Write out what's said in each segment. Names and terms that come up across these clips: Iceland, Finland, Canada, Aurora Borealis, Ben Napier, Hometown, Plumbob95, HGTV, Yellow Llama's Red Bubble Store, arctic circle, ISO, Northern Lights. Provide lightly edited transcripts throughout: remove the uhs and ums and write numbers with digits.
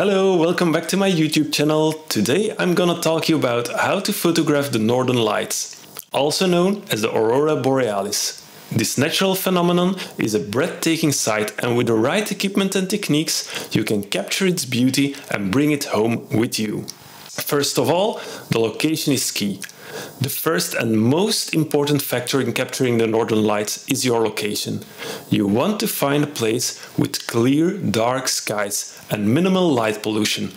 Hello, welcome back to my YouTube channel. Today I'm gonna talk to you about how to photograph the northern lights, also known as the Aurora Borealis. This natural phenomenon is a breathtaking sight, and with the right equipment and techniques you can capture its beauty and bring it home with you. First of all, the location is key. The first and most important factor in capturing the northern lights is your location. You want to find a place with clear, dark skies and minimal light pollution.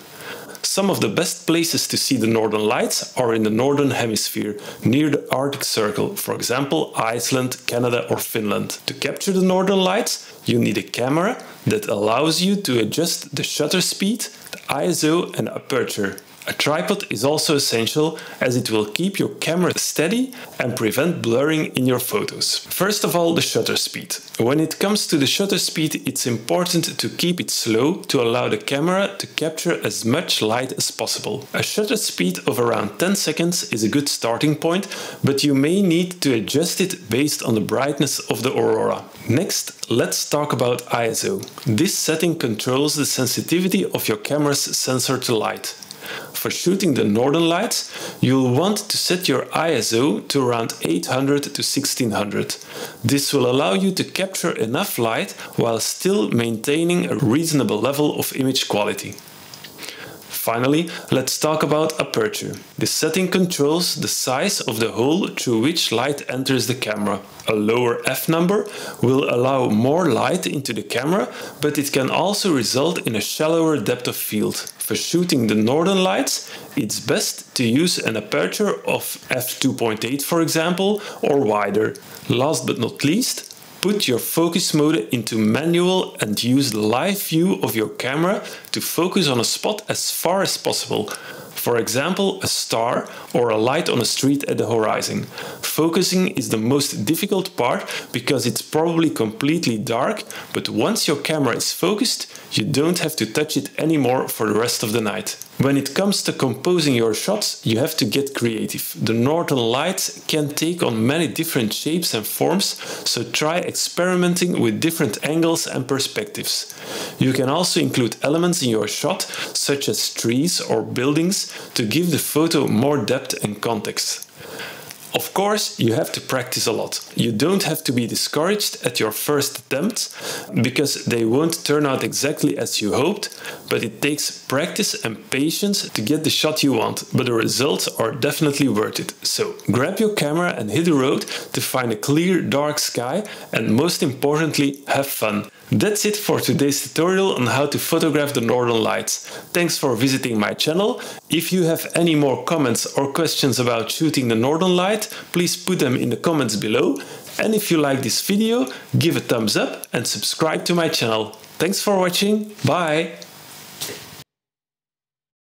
Some of the best places to see the northern lights are in the northern hemisphere, near the Arctic Circle, for example Iceland, Canada or Finland. To capture the northern lights, you need a camera that allows you to adjust the shutter speed, the ISO and aperture. A tripod is also essential, as it will keep your camera steady and prevent blurring in your photos. First of all, the shutter speed. When it comes to the shutter speed, it's important to keep it slow to allow the camera to capture as much light as possible. A shutter speed of around 10 seconds is a good starting point, but you may need to adjust it based on the brightness of the aurora. Next, let's talk about ISO. This setting controls the sensitivity of your camera's sensor to light. For shooting the northern lights, you'll want to set your ISO to around 800 to 1600. This will allow you to capture enough light while still maintaining a reasonable level of image quality. Finally, let's talk about aperture. This setting controls the size of the hole through which light enters the camera. A lower f-number will allow more light into the camera, but it can also result in a shallower depth of field. For shooting the northern lights, it's best to use an aperture of f2.8, for example, or wider. Last but not least, put your focus mode into manual and use the live view of your camera to focus on a spot as far as possible. For example, a star or a light on a street at the horizon. Focusing is the most difficult part because it's probably completely dark, but once your camera is focused, you don't have to touch it anymore for the rest of the night. When it comes to composing your shots, you have to get creative. The northern lights can take on many different shapes and forms, so try experimenting with different angles and perspectives. You can also include elements in your shot, such as trees or buildings, to give the photo more depth and context. Of course, you have to practice a lot. You don't have to be discouraged at your first attempts, because they won't turn out exactly as you hoped, but it takes practice and patience to get the shot you want, but the results are definitely worth it. So grab your camera and hit the road to find a clear, dark sky, and most importantly, have fun. That's it for today's tutorial on how to photograph the northern lights. Thanks for visiting my channel. If you have any more comments or questions about shooting the northern light, please put them in the comments below. And if you like this video, give a thumbs up and subscribe to my channel. Thanks for watching. Bye!